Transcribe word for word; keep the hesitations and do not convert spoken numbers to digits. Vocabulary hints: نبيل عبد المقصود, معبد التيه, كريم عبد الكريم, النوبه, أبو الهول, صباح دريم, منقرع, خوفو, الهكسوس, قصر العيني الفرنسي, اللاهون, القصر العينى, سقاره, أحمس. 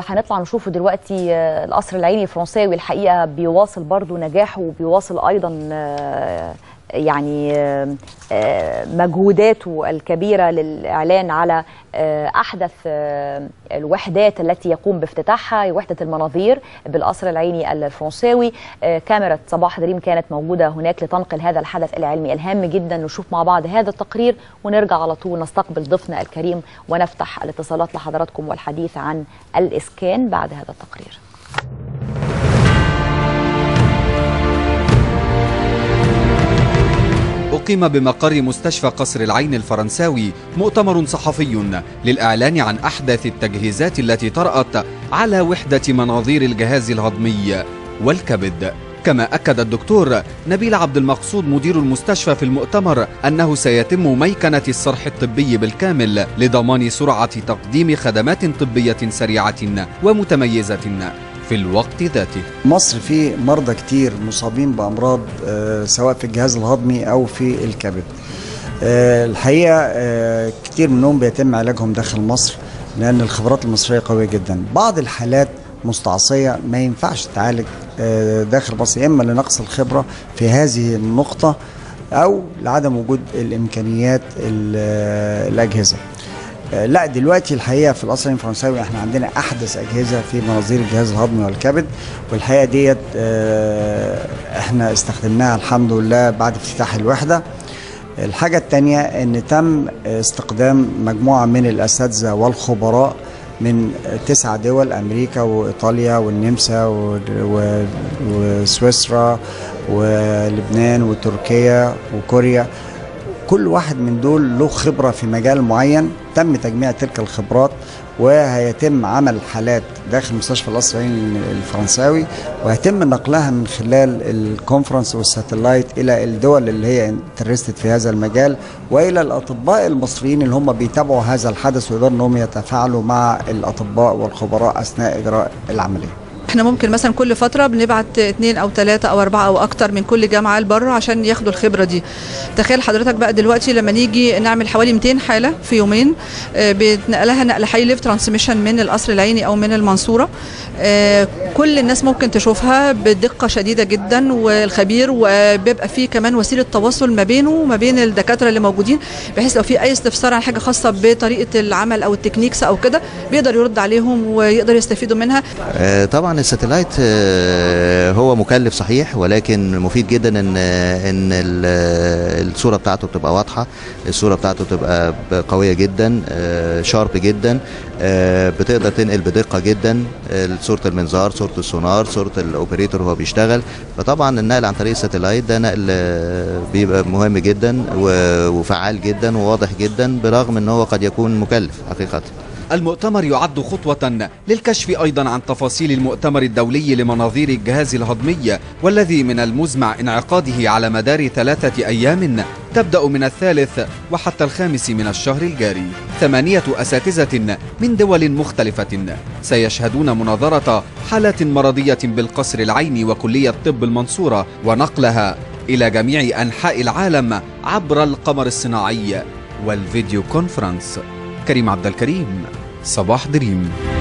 فهنطلع نشوفه دلوقتي. القصر العيني الفرنساوي الحقيقه بيواصل برضو نجاحه وبيواصل ايضا يعني مجهوداته الكبيره للاعلان على احدث الوحدات التي يقوم بافتتاحها، وحده المناظير بالقصر العيني الفرنساوي. كاميرا صباح دريم كانت موجوده هناك لتنقل هذا الحدث العلمي الهام جدا. نشوف مع بعض هذا التقرير ونرجع على طول نستقبل ضيفنا الكريم ونفتح الاتصالات لحضراتكم والحديث عن الاسكان بعد هذا التقرير. أقيم بمقر مستشفى قصر العين الفرنساوي مؤتمر صحفي للإعلان عن أحدث التجهيزات التي طرأت على وحدة مناظير الجهاز الهضمي والكبد. كما أكد الدكتور نبيل عبد المقصود مدير المستشفى في المؤتمر أنه سيتم ميكنة الصرح الطبي بالكامل لضمان سرعة تقديم خدمات طبية سريعة ومتميزة في الوقت ذاته. مصر فيه مرضى كتير مصابين بأمراض سواء في الجهاز الهضمي أو في الكبد. الحقيقة كتير منهم بيتم علاجهم داخل مصر لأن الخبرات المصرية قوية جدا. بعض الحالات مستعصية ما ينفعش تتعالج داخل مصر، إما لنقص الخبرة في هذه النقطة أو لعدم وجود الإمكانيات الأجهزة. لا دلوقتي الحقيقه في القصر الفرنساوي احنا عندنا احدث اجهزه في مناظير الجهاز الهضمي والكبد، والحقيقه ديت احنا استخدمناها الحمد لله بعد افتتاح الوحده. الحاجه الثانيه ان تم استقدام مجموعه من الاساتذه والخبراء من تسع دول، امريكا وايطاليا والنمسا وسويسرا ولبنان وتركيا وكوريا. كل واحد من دول له خبرة في مجال معين، تم تجميع تلك الخبرات وهيتم عمل حالات داخل مستشفى القصر العيني الفرنساوي وهيتم نقلها من خلال الكونفرنس والساتلايت إلى الدول اللي هي انترستد في هذا المجال وإلى الأطباء المصريين اللي هم بيتابعوا هذا الحدث ويقدروا أنهم يتفاعلوا مع الأطباء والخبراء أثناء إجراء العملية. احنا ممكن مثلا كل فتره بنبعت اثنين او ثلاثه او اربعه او اكتر من كل جامعه لبره عشان ياخدوا الخبره دي. تخيل حضرتك بقى دلوقتي لما نيجي نعمل حوالي مئتين حاله في يومين بنقلها نقل حي ليف ترانسميشن من القصر العيني او من المنصوره. كل الناس ممكن تشوفها بدقه شديده جدا والخبير، وبيبقى فيه كمان وسيله تواصل ما بينه وما بين الدكاتره اللي موجودين، بحيث لو في اي استفسار عن حاجه خاصه بطريقه العمل او التكنيكس او كده بيقدر يرد عليهم ويقدر يستفيدوا منها. طبعا الساتلايت هو مكلف صحيح، ولكن مفيد جدا ان ان الصوره بتاعته بتبقى واضحه، الصوره بتاعته بتبقى قويه جدا، شارب جدا، بتقدر تنقل بدقه جدا صوره المنظار، صوره السونار، صوره الاوبريتور وهو بيشتغل. فطبعا النقل عن طريق الساتلايت ده نقل بيبقى مهم جدا وفعال جدا وواضح جدا، برغم ان هو قد يكون مكلف حقيقه. المؤتمر يعد خطوة للكشف أيضا عن تفاصيل المؤتمر الدولي لمناظير الجهاز الهضمي، والذي من المزمع انعقاده على مدار ثلاثة أيام تبدأ من الثالث وحتى الخامس من الشهر الجاري. ثمانية أساتذة من دول مختلفة سيشهدون مناظرة حالات مرضية بالقصر العيني وكلية طب المنصورة ونقلها إلى جميع أنحاء العالم عبر القمر الصناعي والفيديو كونفرنس. كريم عبد الكريم، صباح دريم.